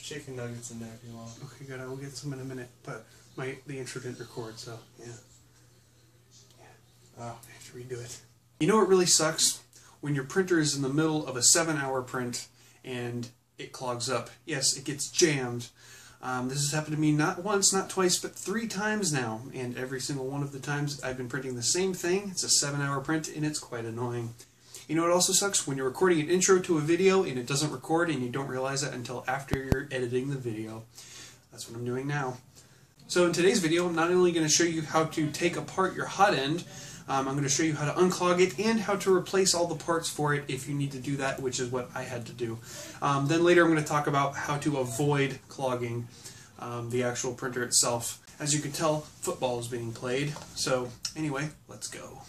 There's chicken nuggets in there if you want. Okay, good. I will get some in a minute, but the intro didn't record, so yeah. Oh, I should redo it. You know what really sucks? When your printer is in the middle of a 7-hour print and it clogs up. Yes, it gets jammed. This has happened to me not once, not twice, but 3 times now. And every single one of the times I've been printing the same thing. It's a 7-hour print and it's quite annoying. You know what also sucks? When you're recording an intro to a video and it doesn't record and you don't realize that until after you're editing the video. That's what I'm doing now. So in today's video, I'm not only going to show you how to take apart your Hotend, I'm going to show you how to unclog it and how to replace all the parts for it if you need to do that, which is what I had to do. Then later I'm going to talk about how to avoid clogging the actual printer itself. As you can tell, football is being played. So anyway, let's go.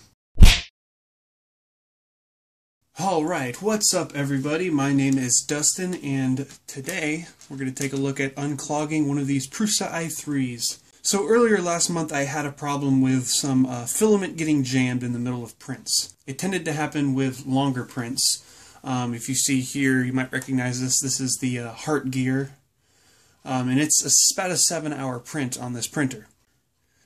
Alright, what's up everybody? My name is Dustin, and today we're going to take a look at unclogging one of these Prusa i3s. So earlier last month I had a problem with some filament getting jammed in the middle of prints. It tended to happen with longer prints. If you see here, you might recognize this. This is the heart gear, and it's about a 7-hour print on this printer.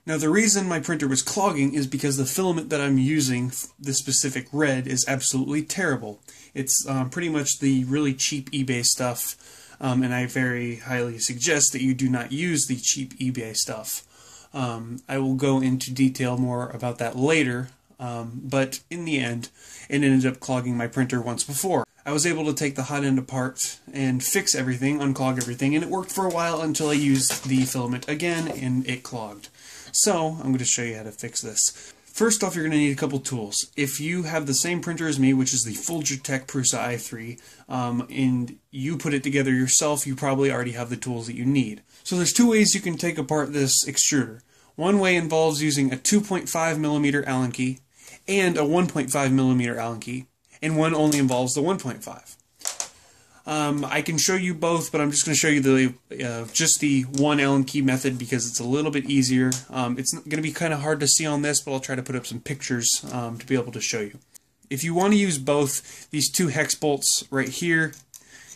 Now the reason my printer was clogging is because the filament that I'm using, this specific red, is absolutely terrible. It's pretty much the really cheap eBay stuff. And I very highly suggest that you do not use the cheap eBay stuff. I will go into detail more about that later, but in the end, it ended up clogging my printer once before. I was able to take the Hotend apart and fix everything, unclog everything, and it worked for a while until I used the filament again and it clogged. So I'm going to show you how to fix this. First off, you're going to need a couple tools. If you have the same printer as me, which is the Folger Tech Prusa i3, and you put it together yourself, you probably already have the tools that you need. So there's 2 ways you can take apart this extruder. One way involves using a 2.5mm Allen key and a 1.5mm Allen key, and one only involves the 1.5. I can show you both, but I'm just going to show you the just the 1 Allen key method because it's a little bit easier. It's going to be kind of hard to see on this, but I'll try to put up some pictures to be able to show you. If you want to use both, these 2 hex bolts right here,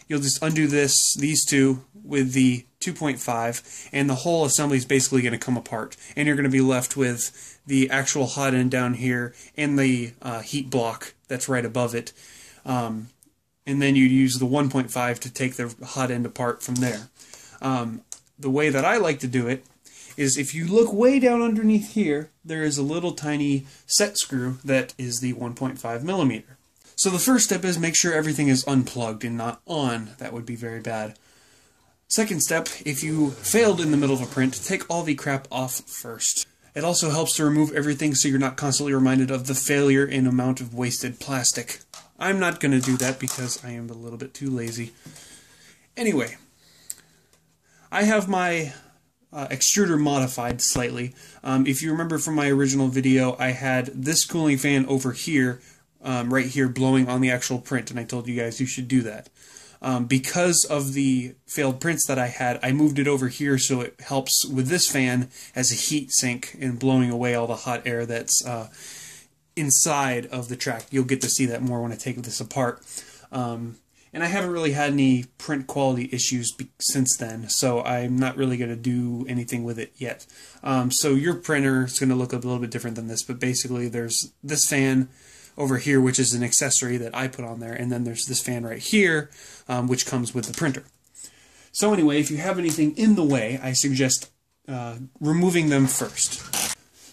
you'll just undo these 2 with the 2.5, and the whole assembly is basically going to come apart, and you're going to be left with the actual Hotend down here and the heat block that's right above it. And then you'd use the 1.5 to take the Hotend apart from there. The way that I like to do it is if you look way down underneath here, there is a little tiny set screw that is the 1.5mm. So the first step is make sure everything is unplugged and not on. That would be very bad. Second step, if you failed in the middle of a print, take all the crap off first. It also helps to remove everything so you're not constantly reminded of the failure and amount of wasted plastic. I'm not going to do that because I am a little bit too lazy. Anyway, I have my extruder modified slightly. If you remember from my original video, I had this cooling fan over here, right here, blowing on the actual print, and I told you guys you should do that. Because of the failed prints that I had, I moved it over here so it helps with this fan as a heat sink and blowing away all the hot air that's inside of the track. You'll get to see that more when I take this apart. And I haven't really had any print quality issues since then, so I'm not really going to do anything with it yet. So your printer is going to look a little bit different than this, but basically there's this fan over here, which is an accessory that I put on there, and then there's this fan right here, which comes with the printer. So anyway, if you have anything in the way, I suggest removing them first.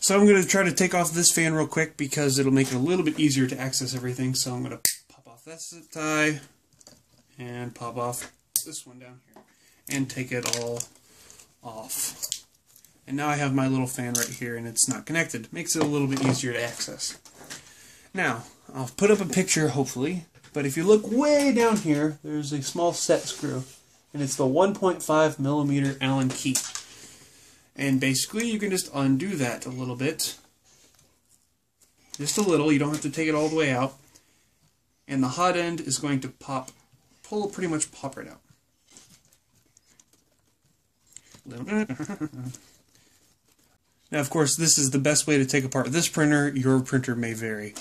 So I'm going to try to take off this fan real quick because it'll make it a little bit easier to access everything. So I'm going to pop off this tie and pop off this one down here and take it all off. And now I have my little fan right here and it's not connected. Makes it a little bit easier to access. Now, I'll put up a picture hopefully, but if you look way down here, there's a small set screw and it's the 1.5mm Allen key. And basically, you can just undo that a little bit. Just a little, you don't have to take it all the way out. And the Hotend is going to pretty much pop right out. A little bit. Now, of course, this is the best way to take apart this printer. Your printer may vary.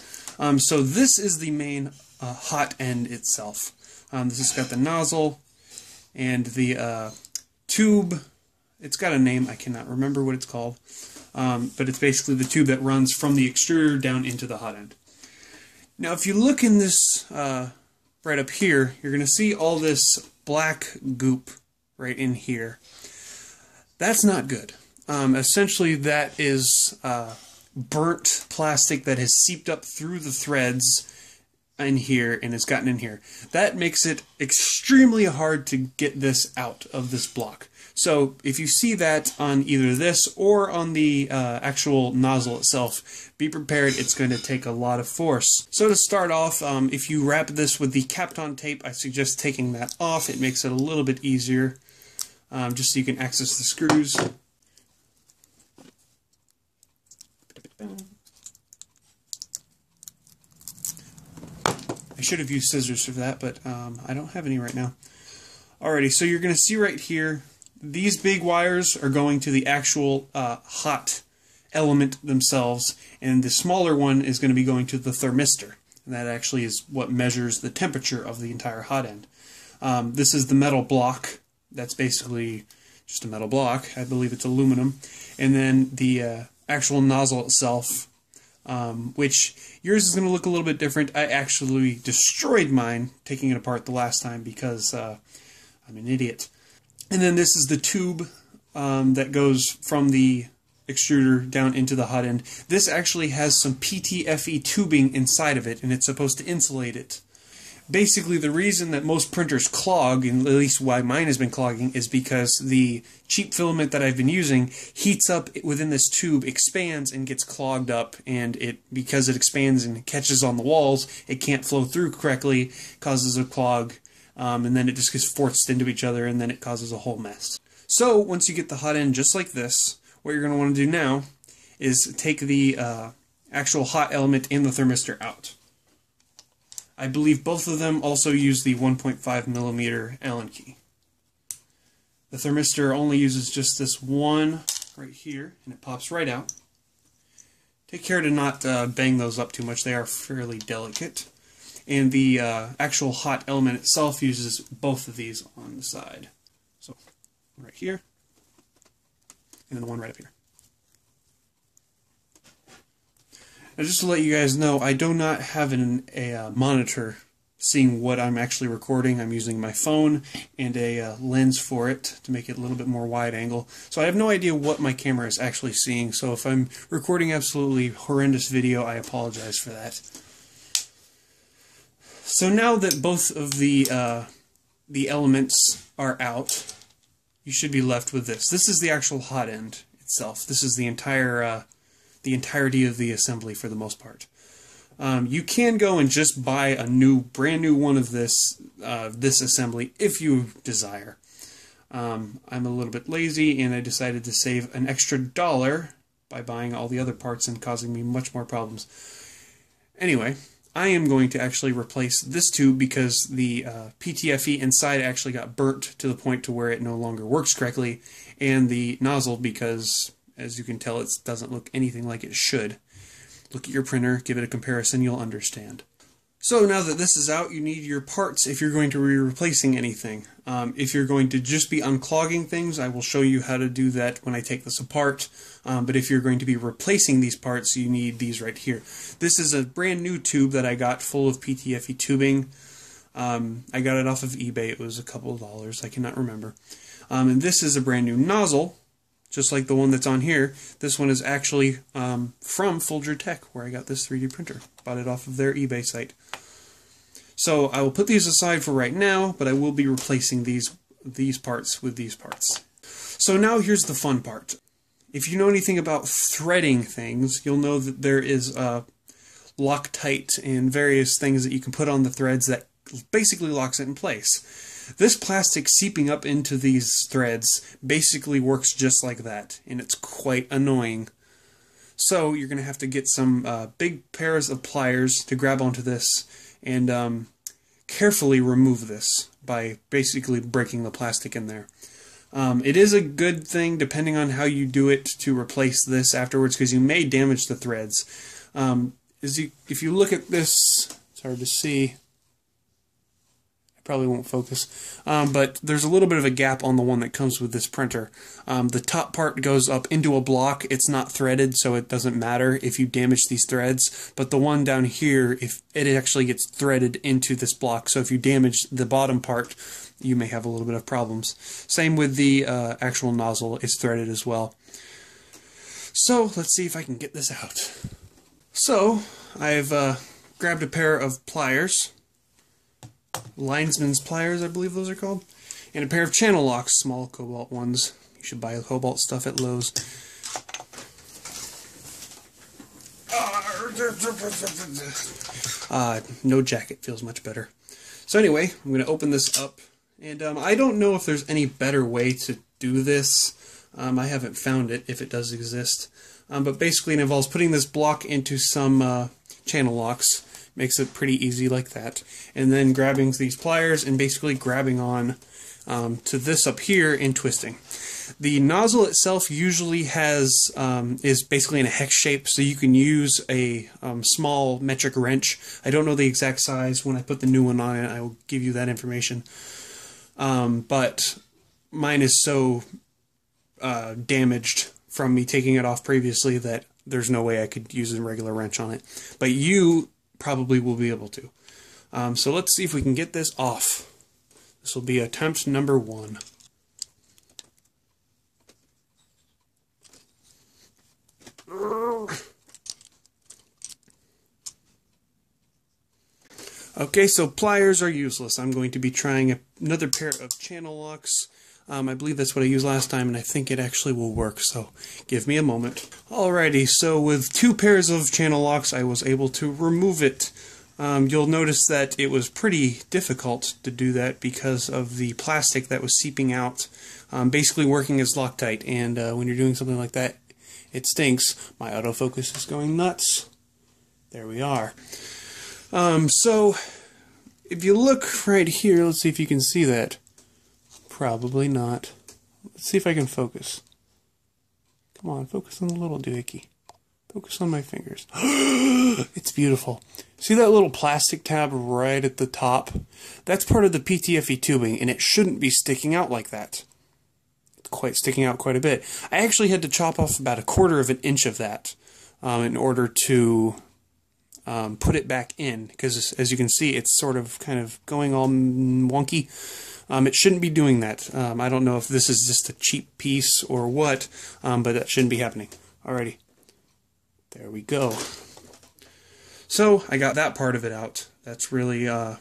So this is the main Hotend itself. This has got the nozzle. and the tube, it's got a name, I cannot remember what it's called, but it's basically the tube that runs from the exterior down into the hot end. Now if you look in this, right up here, you're going to see all this black goop right in here. That's not good. Essentially that is burnt plastic that has seeped up through the threads in here and has gotten in here. That makes it extremely hard to get this out of this block. So if you see that on either this or on the actual nozzle itself, be prepared, it's going to take a lot of force. So to start off, if you wrap this with the Kapton tape, I suggest taking that off. It makes it a little bit easier, just so you can access the screws. I should have used scissors for that, but I don't have any right now. Alrighty, so you're going to see right here, these big wires are going to the actual hot element themselves, and the smaller one is going to be going to the thermistor, and that actually is what measures the temperature of the entire hot end. This is the metal block. That's basically just a metal block. I believe it's aluminum. And then the actual nozzle itself, which yours is going to look a little bit different. I actually destroyed mine taking it apart the last time because I'm an idiot. And then this is the tube that goes from the extruder down into the hot end. This actually has some PTFE tubing inside of it, and it's supposed to insulate it. Basically, the reason that most printers clog, and at least why mine has been clogging, is because the cheap filament that I've been using heats up within this tube, expands, and gets clogged up, and because it expands and catches on the walls, it can't flow through correctly, causes a clog. And then it just gets forced into each other, and then it causes a whole mess. So once you get the hot end just like this, what you're going to want to do now is take the actual hot element and the thermistor out. I believe both of them also use the 1.5mm Allen key. The thermistor only uses just this one right here, and it pops right out. Take care to not bang those up too much, they are fairly delicate. And the actual hot element itself uses both of these on the side. So, right here, and then the one right up here. Now, just to let you guys know, I do not have a monitor seeing what I'm actually recording. I'm using my phone and a lens for it to make it a little bit more wide angle. So I have no idea what my camera is actually seeing, so if I'm recording absolutely horrendous video, I apologize for that. So now that both of the elements are out, you should be left with this. This is the actual hot end itself. This is the entire the entirety of the assembly for the most part. You can go and just buy a brand new one of this this assembly if you desire. I'm a little bit lazy and I decided to save an extra dollar by buying all the other parts and causing me much more problems. Anyway. I am going to actually replace this tube because the PTFE inside actually got burnt to the point to where it no longer works correctly, and the nozzle because, as you can tell, it doesn't look anything like it should. Look at your printer, give it a comparison, you'll understand. So now that this is out, you need your parts if you're going to be replacing anything. If you're going to just be unclogging things, I will show you how to do that when I take this apart. But if you're going to be replacing these parts, you need these right here. This is a brand new tube that I got full of PTFE tubing. I got it off of eBay. It was a couple of dollars. I cannot remember. And this is a brand new nozzle, just like the one that's on here. This one is actually from Folger Tech, where I got this 3D printer. Bought it off of their eBay site. So I will put these aside for right now, but I will be replacing these parts with these parts. So now here's the fun part. If you know anything about threading things, you'll know that there is Loctite and various things that you can put on the threads that basically locks it in place. This plastic seeping up into these threads basically works just like that, and it's quite annoying. So you're going to have to get some big pairs of pliers to grab onto this and carefully remove this by basically breaking the plastic in there. It is a good thing, depending on how you do it, to replace this afterwards because you may damage the threads. If you look at this, it's hard to see. I probably won't focus, but there's a little bit of a gap on the one that comes with this printer. The top part goes up into a block. It's not threaded, so it doesn't matter if you damage these threads, but the one down here, if it actually gets threaded into this block, so if you damage the bottom part, you may have a little bit of problems. Same with the actual nozzle, it's threaded as well. So let's see if I can get this out. So I've grabbed a pair of pliers, linesman's pliers I believe those are called, and a pair of channel locks, small cobalt ones. You should buy cobalt stuff at Lowe's. No jacket feels much better. So anyway, I'm going to open this up, and I don't know if there's any better way to do this. I haven't found it, if it does exist, but basically it involves putting this block into some channel locks. Makes it pretty easy like that, and then grabbing these pliers and basically grabbing on to this up here and twisting. The nozzle itself usually has is basically in a hex shape, so you can use a small metric wrench. I don't know the exact size. When I put the new one on it, I will give you that information. But mine is so damaged from me taking it off previously that there's no way I could use a regular wrench on it. But you probably will be able to. So let's see if we can get this off. This will be attempt number one. Okay, so pliers are useless. I'm going to be trying another pair of channel locks. I believe that's what I used last time, and I think it actually will work, so give me a moment. Alrighty, so with two pairs of channel locks, I was able to remove it. You'll notice that it was pretty difficult to do that because of the plastic that was seeping out, basically working as Loctite, and when you're doing something like that, it stinks. My autofocus is going nuts. There we are. So, if you look right here, let's see if you can see that. Probably not. Let's see if I can focus. Come on, focus on the little doohickey. Focus on my fingers. It's beautiful. See that little plastic tab right at the top? That's part of the PTFE tubing, and it shouldn't be sticking out like that. It's quite sticking out quite a bit. I actually had to chop off about 1/4 of an inch of that in order to put it back in, because as you can see, it's sort of kind of going all wonky. It shouldn't be doing that. I don't know if this is just a cheap piece or what, but that shouldn't be happening. Alrighty. There we go. So, I got that part of it out. That's really all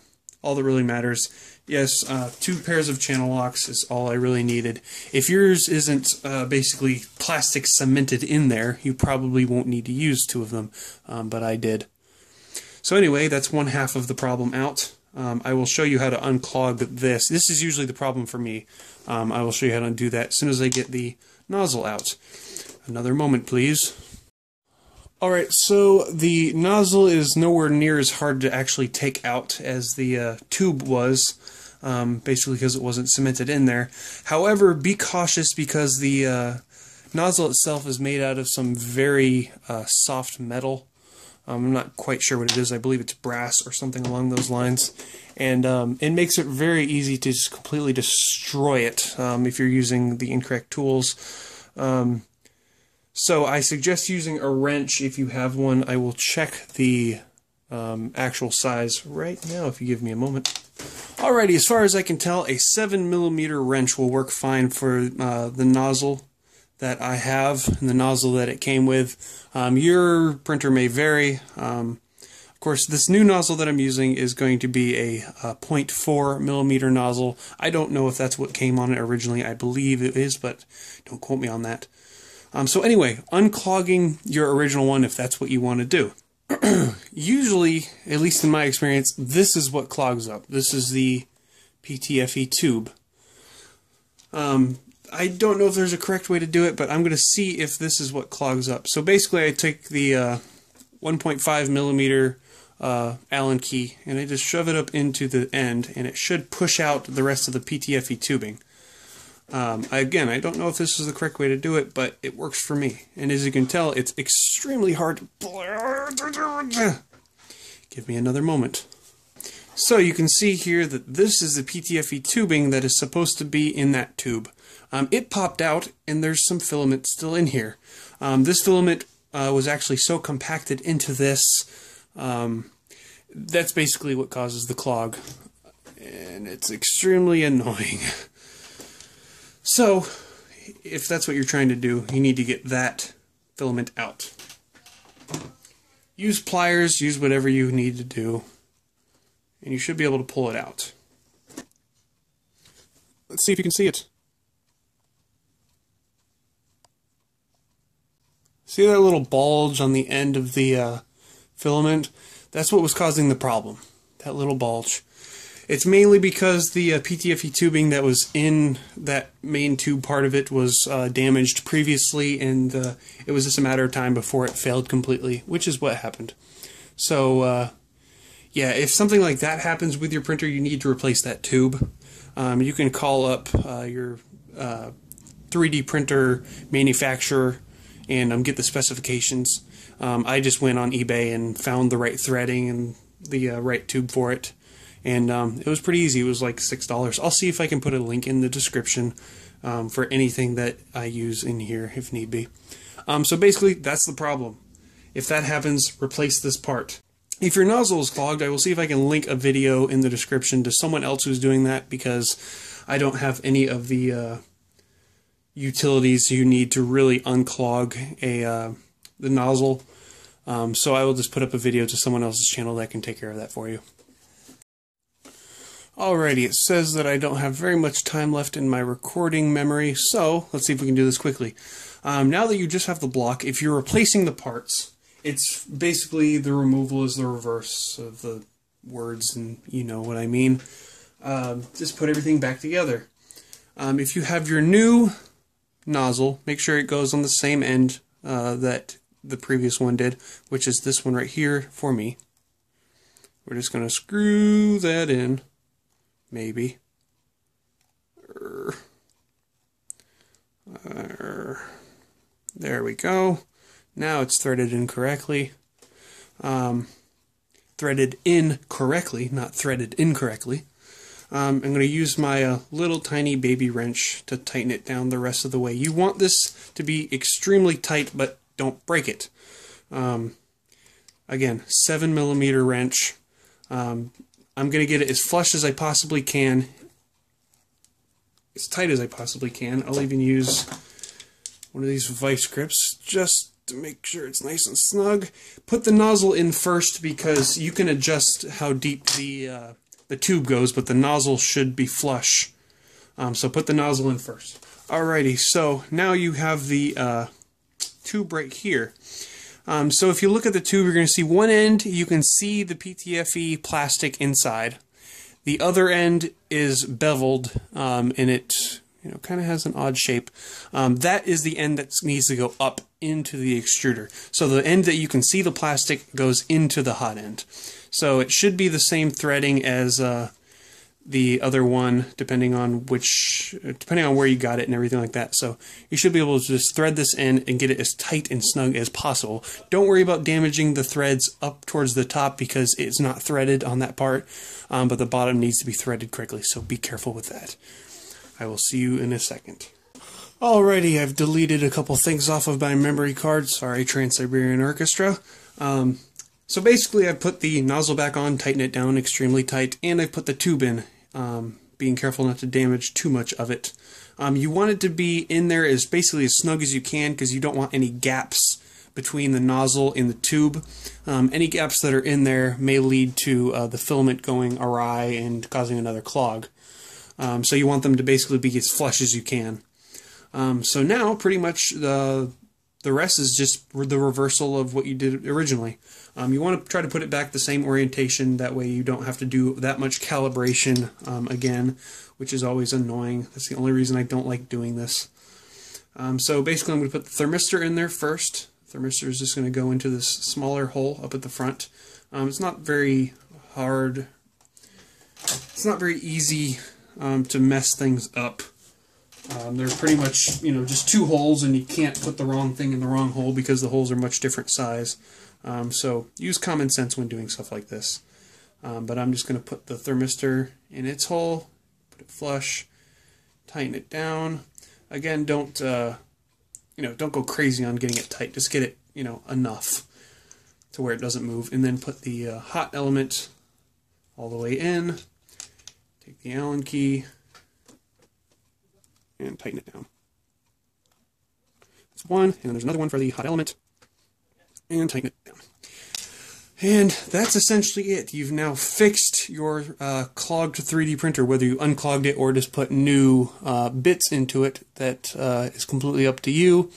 that really matters. Yes, two pairs of channel locks is all I really needed. If yours isn't basically plastic cemented in there, you probably won't need to use two of them, but I did. So anyway, that's 1/2 of the problem out. I will show you how to unclog this. This is usually the problem for me. I will show you how to undo that as soon as I get the nozzle out. Another moment, please. Alright, so the nozzle is nowhere near as hard to actually take out as the tube was, basically because it wasn't cemented in there. However, be cautious because the nozzle itself is made out of some very soft metal. I'm not quite sure what it is. I believe it's brass or something along those lines. And it makes it very easy to just completely destroy it if you're using the incorrect tools. So I suggest using a wrench if you have one. I will check the actual size right now if you give me a moment. Alrighty, as far as I can tell, a 7mm wrench will work fine for the nozzle that I have and the nozzle that it came with. Your printer may vary. Of course, this new nozzle that I'm using is going to be a 0.4mm nozzle. I don't know if that's what came on it originally. I believe it is, but don't quote me on that. So anyway, unclogging your original one if that's what you want to do. Usually, at least in my experience, this is what clogs up. This is the PTFE tube. I don't know if there's a correct way to do it, but I'm going to see if this is what clogs up. So basically I take the 1.5mm Allen key and I just shove it up into the end, and it should push out the rest of the PTFE tubing. Again, I don't know if this is the correct way to do it, but it works for me. And as you can tell, it's extremely hard to... Give me another moment. So you can see here that this is the PTFE tubing that is supposed to be in that tube. It popped out and there's some filament still in here. This filament was actually so compacted into this, that's basically what causes the clog. And it's extremely annoying. So, if that's what you're trying to do, you need to get that filament out. Use pliers, use whatever you need to do, and you should be able to pull it out. Let's see if you can see it. See that little bulge on the end of the filament? That's what was causing the problem, that little bulge. It's mainly because the PTFE tubing that was in that main tube part of it was damaged previously, and it was just a matter of time before it failed completely, which is what happened. So, yeah, if something like that happens with your printer, you need to replace that tube. You can call up your 3D printer manufacturer and get the specifications. I just went on eBay and found the right threading and the right tube for it. And it was pretty easy. It was like $6. I'll see if I can put a link in the description for anything that I use in here if need be. So basically, that's the problem. If that happens, replace this part. If your nozzle is clogged, I will see if I can link a video in the description to someone else who's doing that, because I don't have any of the utilities you need to really unclog the nozzle. So I will just put up a video to someone else's channel that can take care of that for you. Alrighty, it says that I don't have very much time left in my recording memory, so let's see if we can do this quickly. Now that you just have the block, if you're replacing the parts, it's basically the removal is the reverse of the words, and you know what I mean. Just put everything back together. If you have your new nozzle, make sure it goes on the same end that the previous one did, which is this one right here for me. We're just going to screw that in. Maybe. There we go. Now it's threaded in correctly. Threaded in correctly, not threaded incorrectly. I'm going to use my little tiny baby wrench to tighten it down the rest of the way. You want this to be extremely tight, but don't break it. Again, 7mm wrench. I'm going to get it as flush as I possibly can, as tight as I possibly can. I'll even use one of these vice grips just to make sure it's nice and snug. Put the nozzle in first because you can adjust how deep the tube goes, but the nozzle should be flush. So put the nozzle in first. Alrighty, so now you have the tube right here. So if you look at the tube, you're going to see one end, you can see the PTFE plastic inside. The other end is beveled, and it kind of has an odd shape. That is the end that needs to go up into the extruder. So the end that you can see the plastic goes into the hot end. So it should be the same threading as the other one, depending on where you got it and everything like that. So you should be able to just thread this in and get it as tight and snug as possible. Don't worry about damaging the threads up towards the top because it's not threaded on that part, but the bottom needs to be threaded correctly, so be careful with that. I will see you in a second. Alrighty, I've deleted a couple things off of my memory card. Sorry, Trans-Siberian Orchestra. So basically I put the nozzle back on, tighten it down extremely tight, and I put the tube in, being careful not to damage too much of it. You want it to be in there as basically as snug as you can because you don't want any gaps between the nozzle and the tube. Any gaps that are in there may lead to the filament going awry and causing another clog. So you want them to basically be as flush as you can. So now pretty much the rest is just the reversal of what you did originally. You want to try to put it back the same orientation, that way you don't have to do that much calibration again, which is always annoying. That's the only reason I don't like doing this. So basically I'm going to put the thermistor in there first. The thermistor is just going to go into this smaller hole up at the front. It's not very hard. It's not very easy to mess things up. They're pretty much, just two holes, and you can't put the wrong thing in the wrong hole because the holes are much different size. So use common sense when doing stuff like this. But I'm just going to put the thermistor in its hole, put it flush, tighten it down. Again, don't go crazy on getting it tight. Just get it, enough to where it doesn't move. And then put the hot element all the way in. Take the Allen key and tighten it down. That's one, and then there's another one for the hot element, and tighten it down. And that's essentially it. You've now fixed your clogged 3D printer, whether you unclogged it or just put new bits into it. That is completely up to you,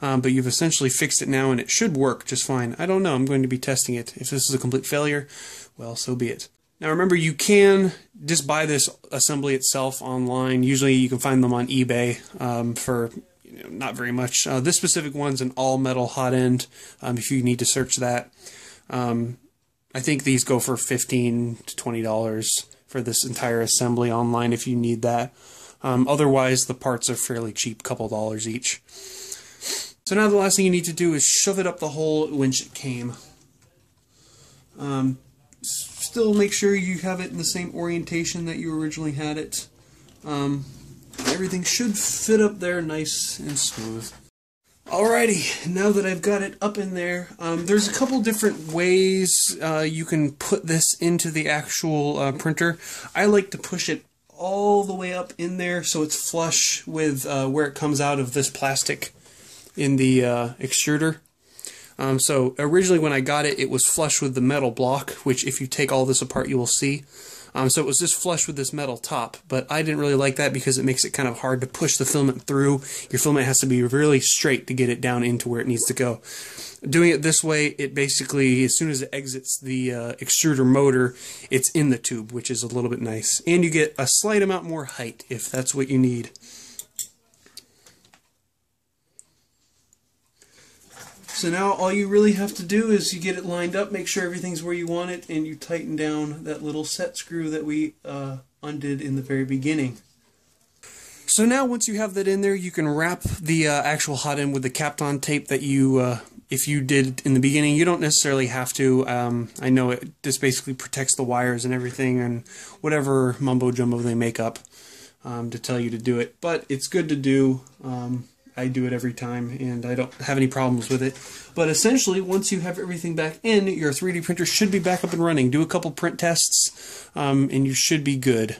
but you've essentially fixed it now, and it should work just fine. I don't know. I'm going to be testing it. If this is a complete failure, well, so be it. Now remember, you can just buy this assembly itself online. Usually you can find them on eBay for not very much. This specific one's an all-metal Hotend, if you need to search that. I think these go for $15 to $20 for this entire assembly online if you need that. Otherwise, the parts are fairly cheap, couple dollars each. So now the last thing you need to do is shove it up the hole whence it came. Still make sure you have it in the same orientation that you originally had it. Everything should fit up there nice and smooth. Alrighty, now that I've got it up in there, there's a couple different ways you can put this into the actual printer. I like to push it all the way up in there so it's flush with where it comes out of this plastic in the extruder. So originally when I got it, it was flush with the metal block, which if you take all this apart you will see. So it was just flush with this metal top, but I didn't really like that because it makes it kind of hard to push the filament through. Your filament has to be really straight to get it down into where it needs to go. Doing it this way, it basically, as soon as it exits the extruder motor, it's in the tube, which is a little bit nice. And you get a slight amount more height if that's what you need. So now all you really have to do is you get it lined up, make sure everything's where you want it, and you tighten down that little set screw that we undid in the very beginning. So now once you have that in there, you can wrap the actual Hotend with the Kapton tape that you, if you did in the beginning, you don't necessarily have to. I know it just basically protects the wires and everything and whatever mumbo jumbo they make up to tell you to do it, but it's good to do. I do it every time, and I don't have any problems with it. But essentially, once you have everything back in, your 3D printer should be back up and running. Do a couple print tests, and you should be good.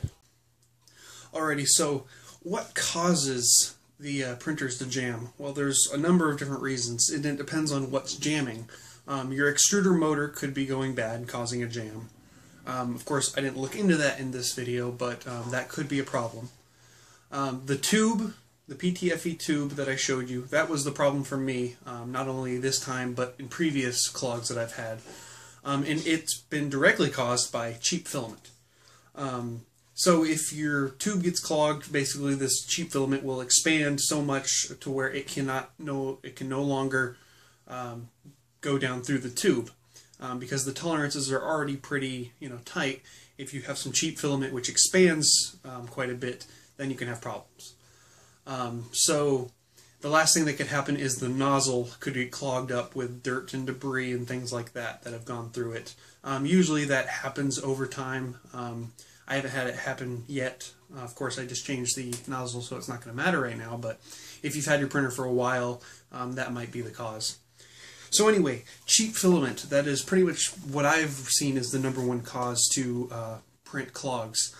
Alrighty, so what causes the printers to jam? Well, there's a number of different reasons, and it depends on what's jamming. Your extruder motor could be going bad, causing a jam. Of course, I didn't look into that in this video, but that could be a problem. The tube... The PTFE tube that I showed you, that was the problem for me, not only this time, but in previous clogs that I've had. And it's been directly caused by cheap filament. So if your tube gets clogged, basically this cheap filament will expand so much to where it can no longer go down through the tube. Because the tolerances are already pretty tight. If you have some cheap filament which expands quite a bit, then you can have problems. So the last thing that could happen is the nozzle could get clogged up with dirt and debris and things like that that have gone through it. Usually that happens over time. I haven't had it happen yet. Of course, I just changed the nozzle, so it's not going to matter right now, but if you've had your printer for a while, that might be the cause. So anyway, cheap filament, that is pretty much what I've seen as the #1 cause to print clogs.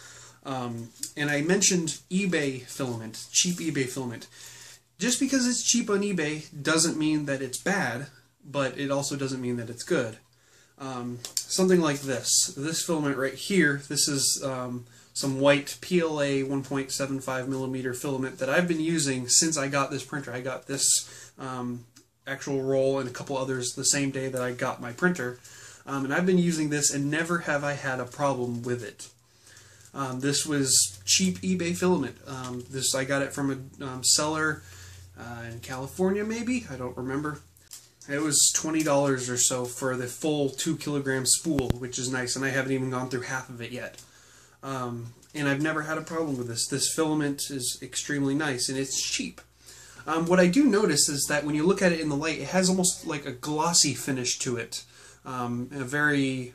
And I mentioned eBay filament, cheap eBay filament. Just because it's cheap on eBay doesn't mean that it's bad, but it also doesn't mean that it's good. Something like this. This filament right here, this is some white PLA 1.75mm filament that I've been using since I got this printer. I got this actual roll and a couple others the same day that I got my printer. And I've been using this and never have I had a problem with it. This was cheap eBay filament. I got it from a seller in California, maybe? I don't remember. It was $20 or so for the full 2 kilogram spool, which is nice, and I haven't even gone through half of it yet. And I've never had a problem with this. This filament is extremely nice, and it's cheap. What I do notice is that when you look at it in the light, it has almost like a glossy finish to it. A very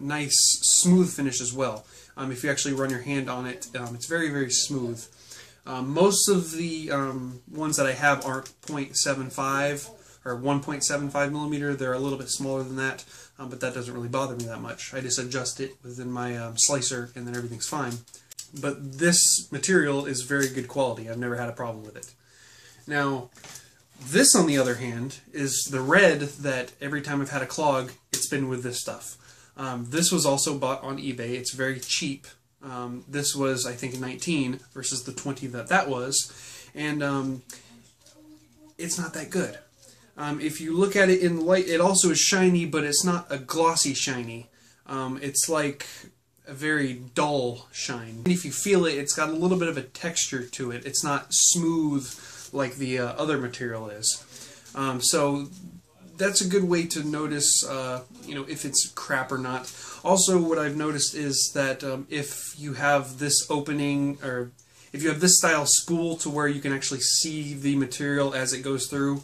nice smooth finish as well. If you actually run your hand on it, it's very, very smooth. Most of the ones that I have aren't 0.75 or 1.75 millimeter. They're a little bit smaller than that, but that doesn't really bother me that much. I just adjust it within my slicer, and then everything's fine. But this material is very good quality. I've never had a problem with it. Now, this, on the other hand, is the red that every time I've had a clog, it's been with this stuff. This was also bought on eBay. It's very cheap. This was, I think, $19 versus the $20 that was. And it's not that good. If you look at it in light, it also is shiny, but it's not a glossy shiny. It's like a very dull shine. And if you feel it, it's got a little bit of a texture to it. It's not smooth like the other material is. So that's a good way to notice, you know, if it's crap or not. Also, what I've noticed is that if you have this opening, or if you have this style spool to where you can actually see the material as it goes through,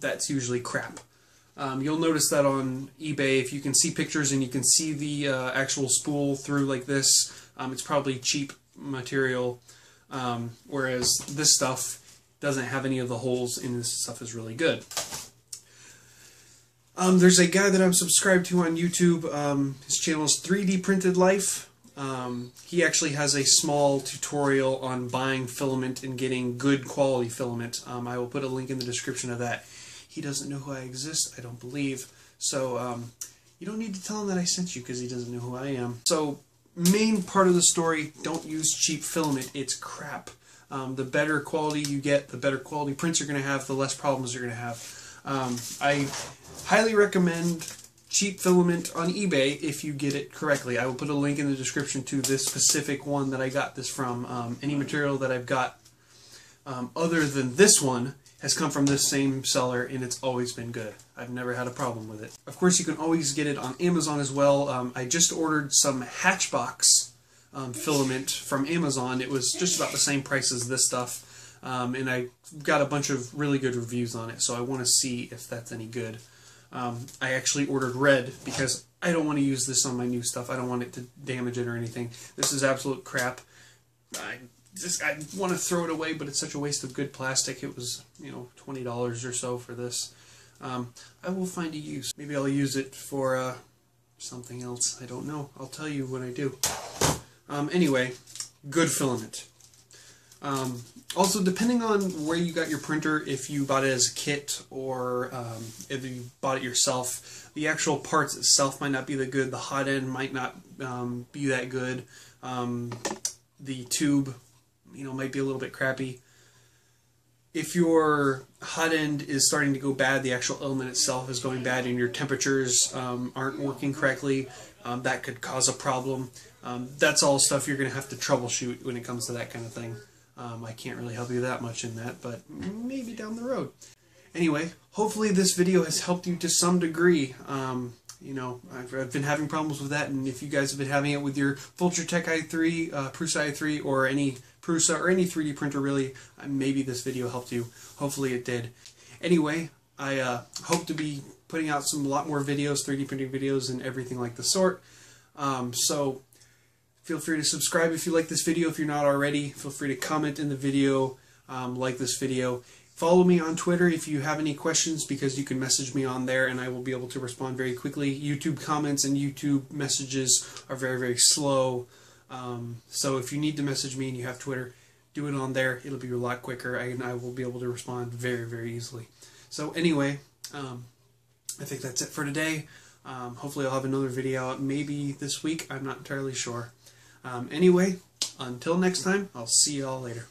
that's usually crap. You'll notice that on eBay, if you can see pictures and you can see the actual spool through like this, it's probably cheap material, whereas this stuff doesn't have any of the holes, and this stuff is really good. There's a guy that I'm subscribed to on YouTube. His channel is 3D Printed Life. He actually has a small tutorial on buying filament and getting good quality filament. I will put a link in the description of that. He doesn't know who I exist, I don't believe, so you don't need to tell him that I sent you because he doesn't know who I am. So, main part of the story, don't use cheap filament, it's crap. The better quality you get, the better quality prints you're going to have, the less problems you're going to have. I highly recommend cheap filament on eBay if you get it correctly. I will put a link in the description to this specific one that I got this from. Any material that I've got other than this one has come from this same seller, and it's always been good. I've never had a problem with it. Of course, you can always get it on Amazon as well. I just ordered some Hatchbox filament from Amazon. It was just about the same price as this stuff, and I got a bunch of really good reviews on it, so I want to see if that's any good. I actually ordered red because I don't want to use this on my new stuff. I don't want it to damage it or anything. This is absolute crap. I want to throw it away, but it's such a waste of good plastic. It was, you know, $20 or so for this. I will find a use. Maybe I'll use it for something else. I don't know. I'll tell you when I do. Anyway, good filament. Also, depending on where you got your printer, if you bought it as a kit or if you bought it yourself, the actual parts itself might not be that good. The hot end might not be that good. The tube, you know, might be a little bit crappy. If your hot end is starting to go bad, the actual element itself is going bad, and your temperatures aren't working correctly, that could cause a problem. That's all stuff you're going to have to troubleshoot when it comes to that kind of thing. I can't really help you that much in that, but maybe down the road. Anyway, hopefully this video has helped you to some degree. You know, I've been having problems with that, and if you guys have been having it with your Folger Tech i3, Prusa i3, or any Prusa, or any 3D printer really, maybe this video helped you. Hopefully it did. Anyway, I hope to be putting out some lot more videos, 3D printing videos, and everything like the sort. So feel free to subscribe if you like this video. If you're not already, feel free to comment in the video, like this video. Follow me on Twitter if you have any questions, because you can message me on there and I will be able to respond very quickly. YouTube comments and YouTube messages are very, very slow. So if you need to message me and you have Twitter, do it on there. It'll be a lot quicker, and I will be able to respond very, very easily. So anyway, I think that's it for today. Hopefully I'll have another video out maybe this week. I'm not entirely sure. Anyway, until next time, I'll see you all later.